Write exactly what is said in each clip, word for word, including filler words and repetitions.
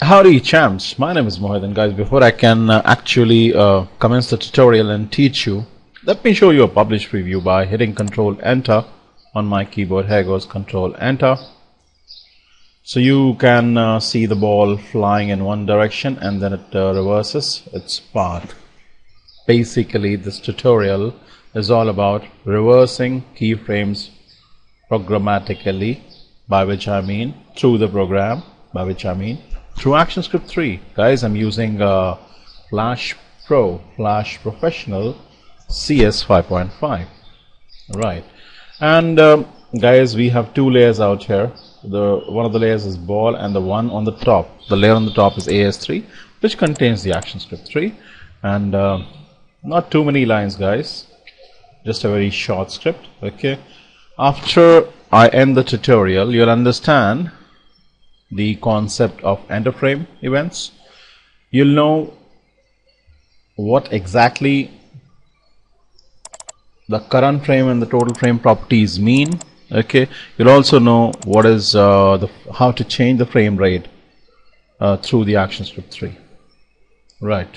Howdy champs, my name is Mohit, and guys, before I can uh, actually uh, commence the tutorial and teach you, let me show you a publish preview by hitting Control Enter on my keyboard. Here goes Control Enter. So you can uh, see the ball flying in one direction and then it uh, reverses its path. Basically this tutorial is all about reversing keyframes programmatically, by which I mean through the program, by which I mean through ActionScript three. Guys, I'm using uh, Flash Pro, Flash Professional, C S five point five. Right, and um, guys, we have two layers out here. The one of the layers is ball, and the one on the top, the layer on the top is A S three, which contains the ActionScript three, and uh, not too many lines, guys, just a very short script. Okay, after I end the tutorial, you'll understand the concept of enter frame events. You'll know what exactly the current frame and the total frame properties mean. Okay, you'll also know what is uh, the how to change the frame rate uh, through the ActionScript three. Right.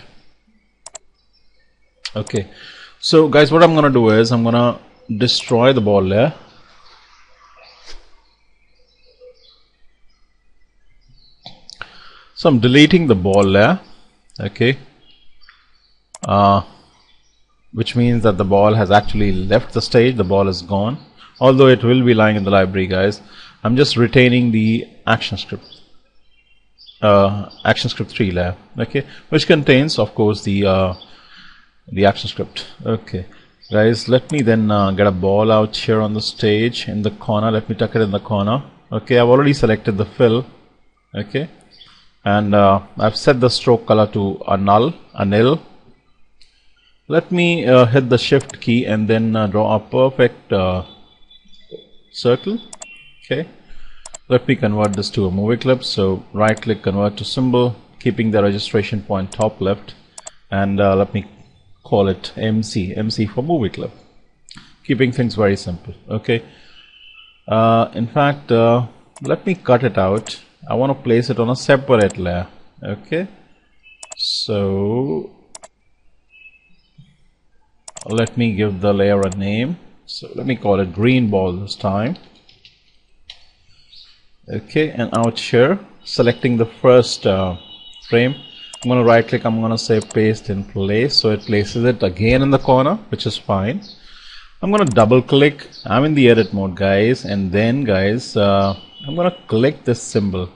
Okay, so guys, what I'm gonna do is I'm gonna destroy the ball layer. So I'm deleting the ball layer, okay, uh, which means that the ball has actually left the stage, the ball is gone, although it will be lying in the library, guys. I'm just retaining the ActionScript, uh, ActionScript three layer, okay, which contains, of course, the uh, the ActionScript. Okay, guys, let me then uh, get a ball out here on the stage in the corner. Let me tuck it in the corner. Okay, I've already selected the fill. Okay. And uh, I've set the stroke color to a null, a nil. Let me uh, hit the shift key and then uh, draw a perfect uh, circle. Okay. Let me convert this to a movie clip. So right click, convert to symbol, keeping the registration point top left, and uh, let me call it M C, M C for movie clip. Keeping things very simple. Okay. Uh, in fact, uh, let me cut it out. I want to place it on a separate layer. Okay, so let me give the layer a name. So let me call it green ball this time. Okay, and out here, selecting the first uh, frame, I'm going to right click, I'm going to say paste in place, so it places it again in the corner, which is fine. I'm going to double click, I'm in the edit mode, guys, and then guys, uh, I'm going to click this symbol.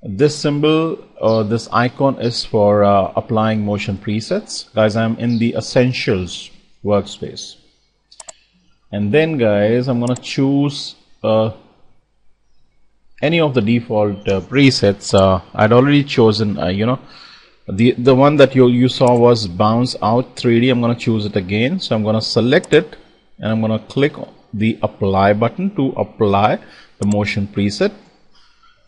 This symbol or uh, this icon is for uh, applying motion presets. Guys, I'm in the Essentials workspace. And then guys, I'm going to choose uh, any of the default uh, presets. Uh, I'd already chosen, uh, you know, the, the one that you, you saw was Bounce Out three D. I'm going to choose it again. So I'm going to select it and I'm going to click the apply button to apply the motion preset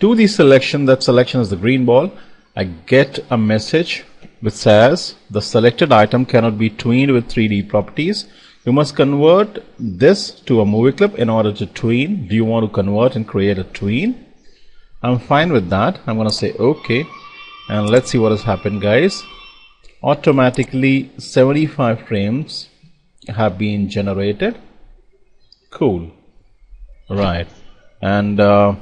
to the selection. That selection is the green ball. I get a message which says the selected item cannot be tweened with three D properties. You must convert this to a movie clip in order to tween. Do you want to convert and create a tween? I'm fine with that. I'm gonna say okay, and let's see what has happened, guys. Automatically seventy-five frames have been generated. Cool, right? And uh,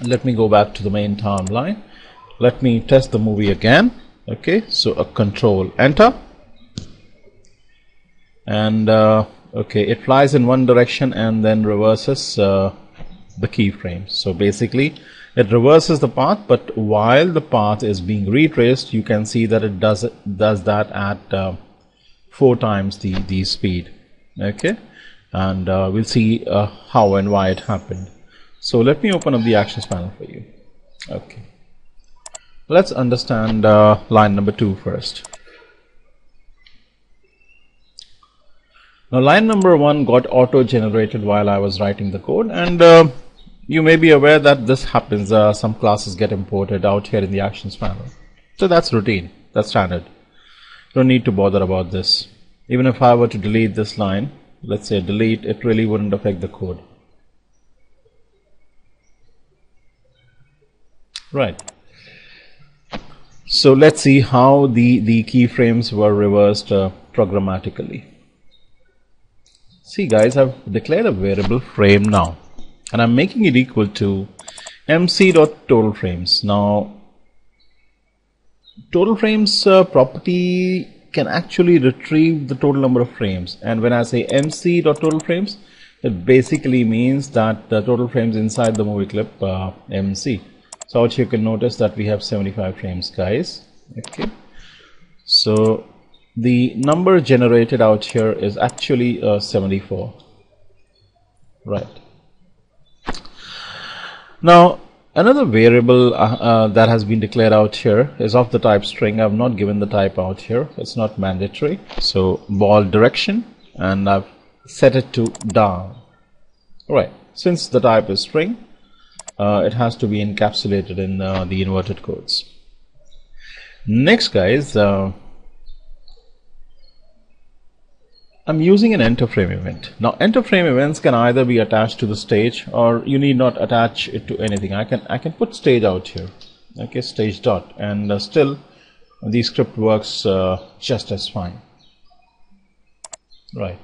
let me go back to the main timeline. Let me test the movie again. Okay, so a Control Enter, and uh, okay, it flies in one direction and then reverses uh, the keyframes. So basically it reverses the path, but while the path is being retraced, you can see that it does it does that at uh, four times the the speed. Okay, and uh, we'll see uh, how and why it happened. So let me open up the actions panel for you. Okay, let's understand uh, line number two first. Now line number one got auto generated while I was writing the code, and uh, you may be aware that this happens. Uh, some classes get imported out here in the actions panel, so that's routine, that's standard, don't need to bother about this. Even if I were to delete this line, let's say delete, it really wouldn't affect the code. Right. So let's see how the, the keyframes were reversed uh, programmatically. See guys, I've declared a variable frame now, and I'm making it equal to mc.totalFrames. Now total frames uh, property can actually retrieve the total number of frames, and when I say mc.totalFrames, it basically means that the total frames inside the movie clip uh, M C. So out here you can notice that we have seventy-five frames, guys. Okay, so the number generated out here is actually uh, seventy-four. Right. Now another variable uh, uh, that has been declared out here is of the type string. I've not given the type out here, it's not mandatory. So ball direction, and I've set it to down. Alright, since the type is string, uh, it has to be encapsulated in uh, the inverted quotes. Next guys, uh, I'm using an enter frame event. Now enter frame events can either be attached to the stage, or you need not attach it to anything. I can I can put stage out here, okay, stage dot, and uh, still the script works uh, just as fine, right?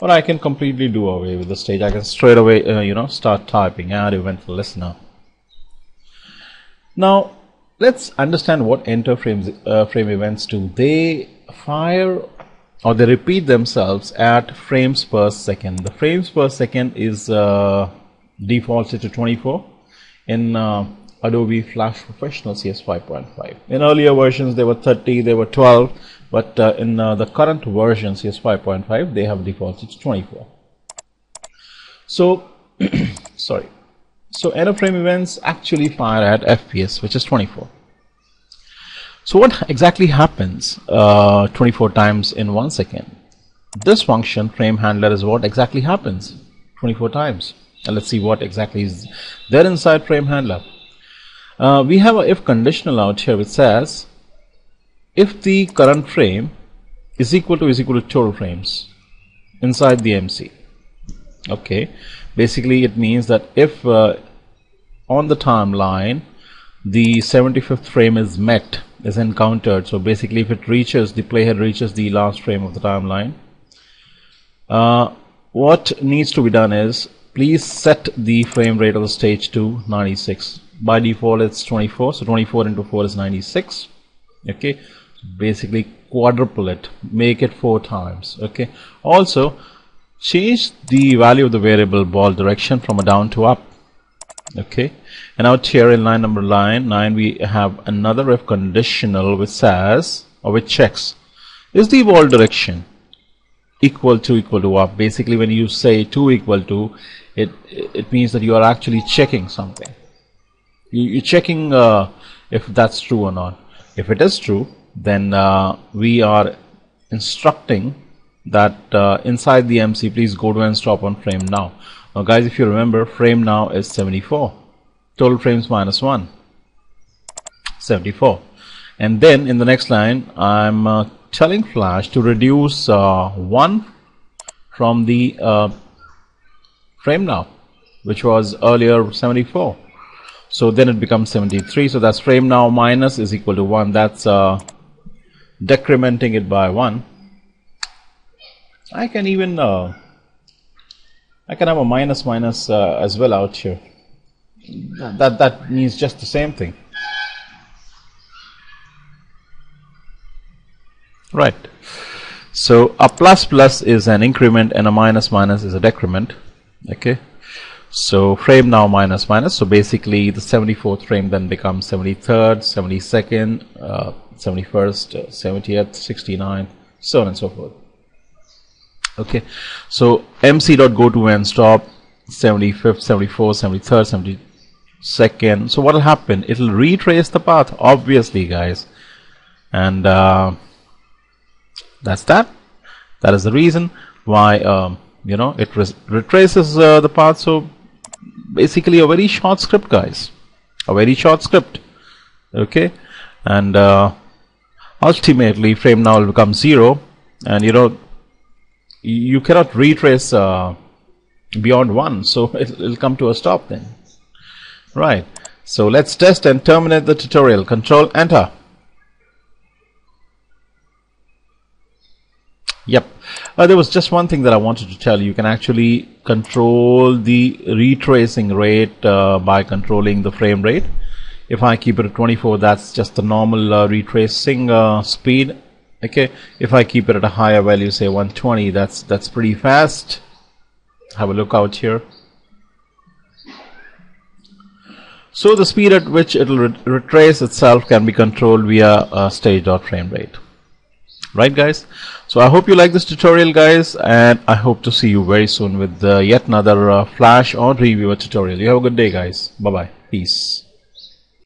Or I can completely do away with the stage. I can straight away uh, you know, start typing add event for listener. Now let's understand what enter frames uh, frame events do. They fire, or they repeat themselves at frames per second. The frames per second is uh, defaulted to twenty-four in uh, Adobe Flash Professional C S five point five. In earlier versions they were thirty, they were twelve, but uh, in uh, the current version C S five point five they have defaulted to twenty-four. So sorry, so error frame events actually fire at F P S, which is twenty-four. So what exactly happens uh, twenty-four times in one second? This function frame handler is what exactly happens twenty-four times, and let's see what exactly is there inside frame handler. Uh, we have a if conditional out here which says if the current frame is equal to is equal to total frames inside the M C. Okay, basically it means that if uh, on the timeline the seventy-fifth frame is met, is encountered, so basically if it reaches, the playhead reaches the last frame of the timeline, uh, what needs to be done is please set the frame rate of the stage to ninety-six. By default it's twenty-four, so twenty-four into four is ninety-six. Okay, basically quadruple it, make it four times. Okay, also change the value of the variable ball direction from a down to up. Okay, and out here in line number line nine we have another if conditional which says, or which checks, is the ball direction equal to equal to up. Basically when you say to equal to, it it means that you are actually checking something. You, you're checking uh, if that's true or not. If it is true, then uh, we are instructing that uh, inside the M C, please go to and stop on frame now. Now guys, if you remember, frame now is seventy-four, total frames minus one, seventy-four, and then in the next line I'm uh, telling Flash to reduce uh, one from the uh, frame now, which was earlier seventy-four, so then it becomes seventy-three. So that's frame now minus is equal to one, that's uh, decrementing it by one. I can even uh, I can have a minus minus uh, as well out here. That that means just the same thing, right? So a plus plus is an increment and a minus minus is a decrement. Okay, so frame now minus minus. So basically the seventy-fourth frame then becomes seventy-third, seventy-second, uh, seventy-first, uh, seventieth, sixty-ninth, so on and so forth. Okay, so M C dot go to and stop seventy-fifth, seventy-fourth, seventy-third, seventy-second. So what will happen? It will retrace the path, obviously guys, and uh, that's that. That is the reason why um, you know, it retraces uh, the path. So basically a very short script guys, a very short script. Okay, and uh, ultimately frame now will become zero, and you know, you cannot retrace uh, beyond one, so it will come to a stop then, right? So let's test and terminate the tutorial. Control Enter. Yep. Uh, there was just one thing that I wanted to tell you. You can actually control the retracing rate uh, by controlling the frame rate. If I keep it at twenty-four, that's just the normal uh, retracing uh, speed. Okay. If I keep it at a higher value, say one twenty, that's that's pretty fast. Have a look out here. So the speed at which it will retrace itself can be controlled via uh, stage.framerate. Right, guys? So I hope you like this tutorial, guys, and I hope to see you very soon with uh, yet another uh, Flash or Reviewer tutorial. You have a good day, guys. Bye-bye. Peace.